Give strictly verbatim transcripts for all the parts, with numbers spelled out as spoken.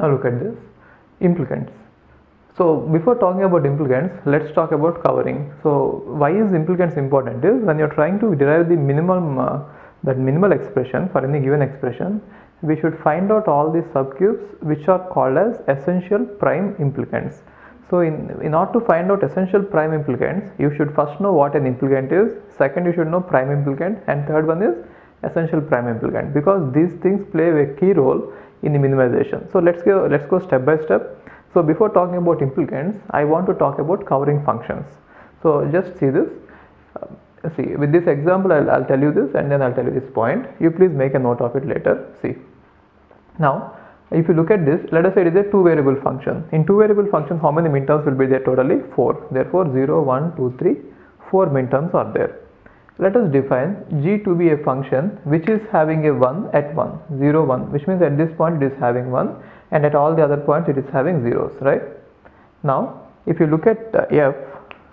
Now look at this, implicants. So before talking about implicants, let's talk about covering. So why is implicants important is when you're trying to derive the minimum uh, that minimal expression for any given expression, we should find out all the subgroups which are called as essential prime implicants. So in, in order to find out essential prime implicants, you should first know what an implicant is, second you should know prime implicant, and third one is essential prime implicant, because these things play a key role in the minimization. So let's go, let's go step by step. So before talking about implicants, I want to talk about covering functions. So just see this. See, with this example, I'll, I'll tell you this and then I'll tell you this point. You please make a note of it later. See. Now, if you look at this, let us say it is a two variable function. In two variable function, how many minterms will be there totally? four. Therefore, zero, one, two, three, four minterms are there. Let us define G to be a function which is having a one at one, zero, one, which means at this point it is having one and at all the other points it is having zeros, right? Now, if you look at F,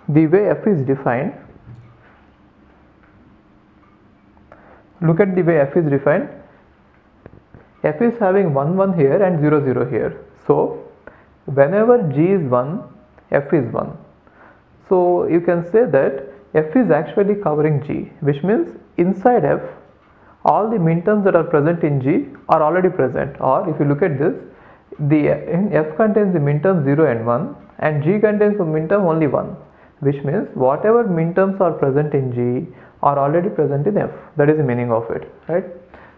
the way F is defined, look at the way F is defined, F is having one, one here and zero, zero here. So, whenever G is one, F is one. So, you can say that F is actually covering G, which means inside F, all the minterms that are present in G are already present, or if you look at this, the F contains the minterms zero and one and G contains the minterm only one, which means whatever minterms are present in G are already present in F. That is the meaning of it, right?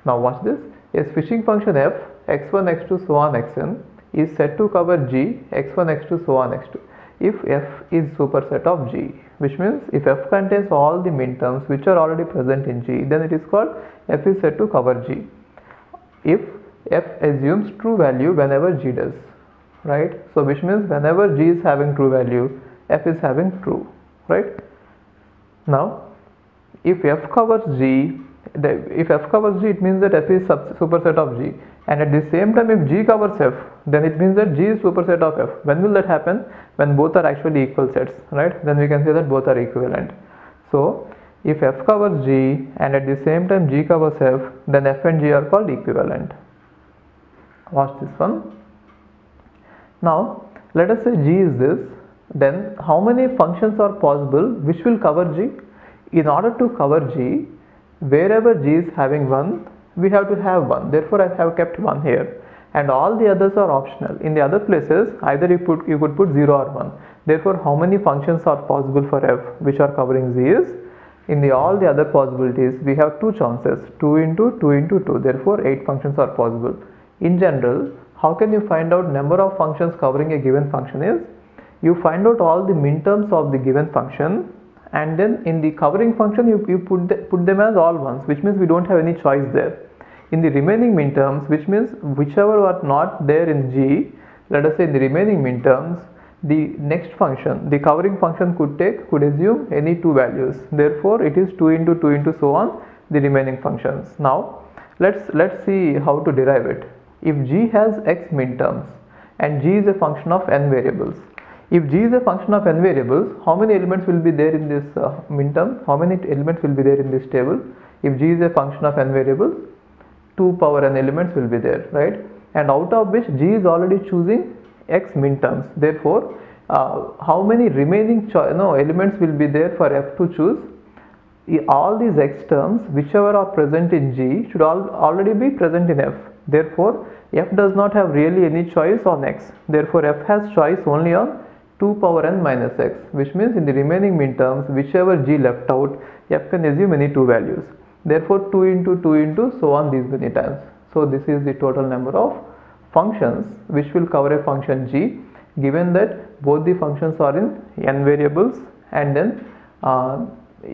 Now watch this. A switching function F, x one, x two, so on, xn is said to cover G, x one, x two, so on, x two if F is superset of G, which means if F contains all the minterms which are already present in G, then it is called F is said to cover G if F assumes true value whenever G does, right? So which means whenever G is having true value, F is having true, right? Now if F covers G, the, if F covers G, it means that F is sub, superset of G, and at the same time if G covers F, then it means that G is superset of F. When will that happen? When both are actually equal sets, right? Then we can say that both are equivalent. So if F covers G and at the same time G covers F, then F and G are called equivalent. Watch this one. Now let us say G is this, then how many functions are possible which will cover G? In order to cover G, wherever G is having one, we have to have one. Therefore, I have kept one here, and all the others are optional. In the other places, either you put you could put zero or one. Therefore, how many functions are possible for F which are covering G is, in the all the other possibilities, we have two chances, two into two into two. Therefore, eight functions are possible. In general, how can you find out number of functions covering a given function is? You find out all the minterms of the given function, and then in the covering function you, you put, the, put them as all ones, which means we don't have any choice there. In the remaining minterms, which means whichever are not there in G, let us say in the remaining minterms, the next function, the covering function could take, could assume any two values. Therefore, it is two into two into so on, the remaining functions. Now, let's, let's see how to derive it. If G has x minterms and G is a function of n variables, if G is a function of n variables, how many elements will be there in this uh, minterm? How many elements will be there in this table? If G is a function of n variables, two power n elements will be there, right? And out of which G is already choosing x minterms. Therefore, uh, how many remaining no, elements will be there for F to choose? All these x terms, whichever are present in G, should all already be present in F. Therefore, F does not have really any choice on x. Therefore, F has choice only on two power n minus x, which means in the remaining minterms, whichever G left out, F can assume any two values. Therefore, two into two into so on these many times. So this is the total number of functions which will cover a function G, given that both the functions are in n variables and then uh,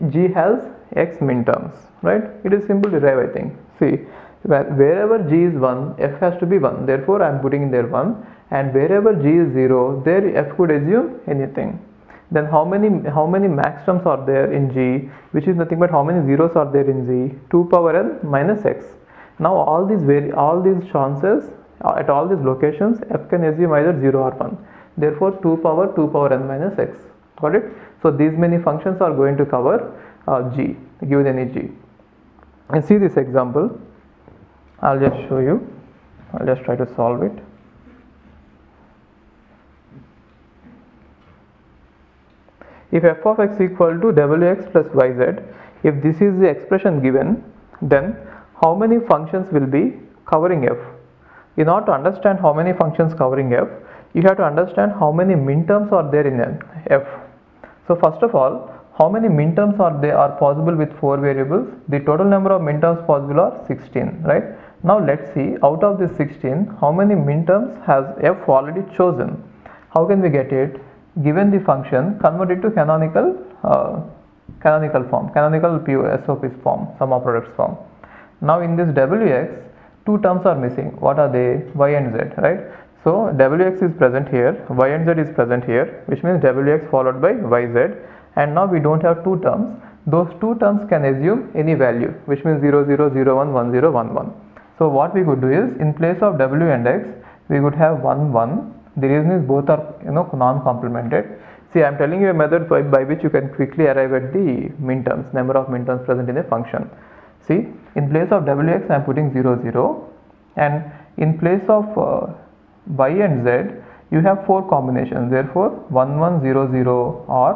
G has x minterms, right? It is simple to derive, I think. See, wherever G is one, F has to be one. Therefore, I am putting in there one, and wherever G is zero, there F could assume anything. Then how many how many max terms are there in G, which is nothing but how many zeros are there in G? two power n minus x. Now all these all these chances at all these locations, F can assume either zero or one. Therefore, two power two power n minus x. Got it? So these many functions are going to cover uh, G, given any G. And see this example. I'll just show you. I'll just try to solve it. if f of x equal to wx plus yz, if this is the expression given, then how many functions will be covering f? In order to understand how many functions covering f, you have to understand how many minterms are there in f. So first of all, how many minterms are there are possible with four variables? The total number of minterms possible are sixteen, right? Now let's see, out of this sixteen, how many minterms has f already chosen? How can we get it? Given the function, convert it to canonical uh, canonical form, canonical S O P form, sum of products form. Now in this wx, two terms are missing. What are they? Y and z, right? So wx is present here, y and z is present here, which means wx followed by yz, and now we don't have two terms. Those two terms can assume any value, which means zero, zero, zero, one, one, zero, one, one. So what we could do is, in place of w and x, we would have one, one. The reason is both are, you know, non-complemented. See, I am telling you a method by, by which you can quickly arrive at the minterms, number of minterms present in a function. See, in place of wx I am putting zero, zero, and in place of uh, y and z you have four combinations, therefore one, one, zero, zero or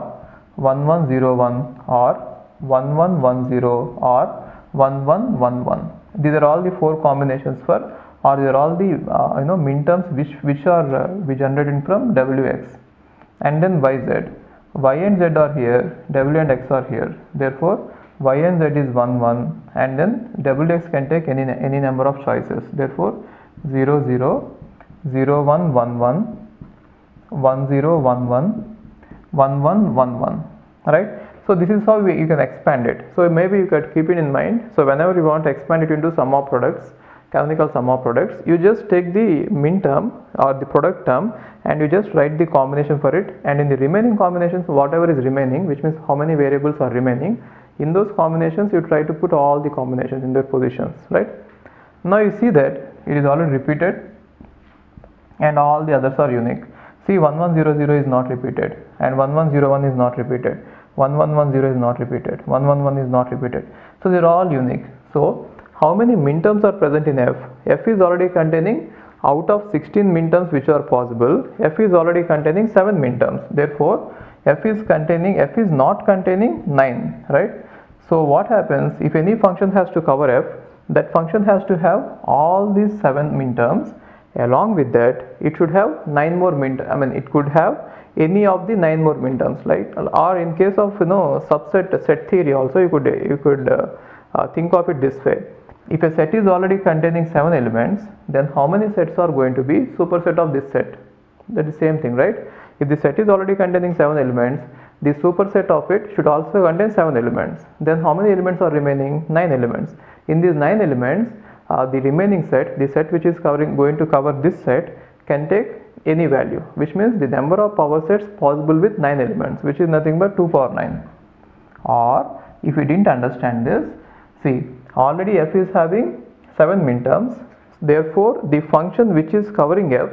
one, one, zero, one or one, one, one, zero or one, one, one, one. These are all the four combinations for, or these are all the uh, you know minterms which which are uh, which generated from wx. And then yz, y and z are here, w and x are here, therefore y and z is one, one, and then wx can take any any number of choices, therefore zero, zero, zero, one, one, one, one, zero, one, one, one, one, one, one, one, right? So this is how we, you can expand it. So maybe you could keep it in mind. So whenever you want to expand it into sum of products, canonical sum of products, you just take the min term or the product term and you just write the combination for it, and in the remaining combinations, whatever is remaining, which means how many variables are remaining, in those combinations you try to put all the combinations in their positions, right? Now you see that it is already repeated and all the others are unique. See, one, one, zero, zero is not repeated, and one, one, zero, one is not repeated, one, one, one, zero is not repeated, one, one, one is not repeated. So they are all unique. So how many minterms are present in f? F is already containing, out of sixteen minterms which are possible, f is already containing seven minterms. Therefore, f is containing, f is not containing nine, right? So what happens, if any function has to cover f, that function has to have all these seven minterms. Along with that, it should have nine more minterms. I mean, it could have any of the nine more minterms, like, or in case of, you know, subset set theory also, you could you could uh, uh, think of it this way. If a set is already containing seven elements, then how many sets are going to be superset of this set? That is same thing, right? If the set is already containing seven elements, the superset of it should also contain seven elements. Then how many elements are remaining? Nine elements. In these nine elements, uh, the remaining set, the set which is covering, going to cover this set, can take any value, which means the number of power sets possible with nine elements, which is nothing but two power nine. Or if you didn't understand this, see, already f is having seven minterms, therefore the function which is covering f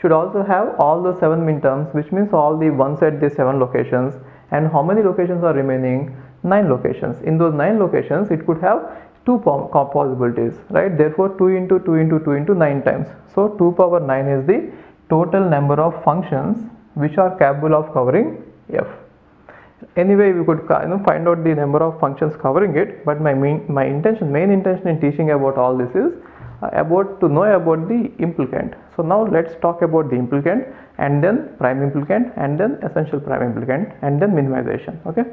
should also have all the seven minterms, which means all the ones at the seven locations. And how many locations are remaining? Nine locations. In those nine locations, it could have two possibilities, right? Therefore two into two into two into nine times. So two power nine is the total number of functions which are capable of covering f. Anyway, we could, you know, find out the number of functions covering it, but my main, my intention, main intention in teaching about all this is uh, about to know about the implicant. So now let's talk about the implicant, and then prime implicant, and then essential prime implicant, and then minimization. Okay.